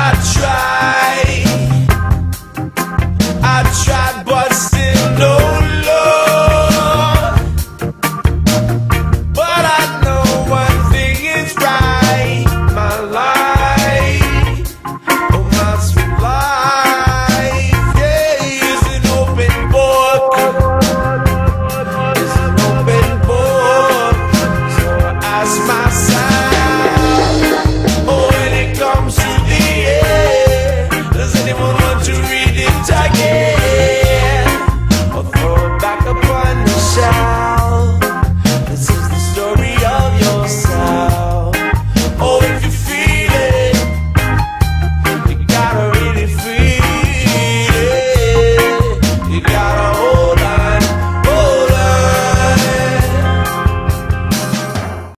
I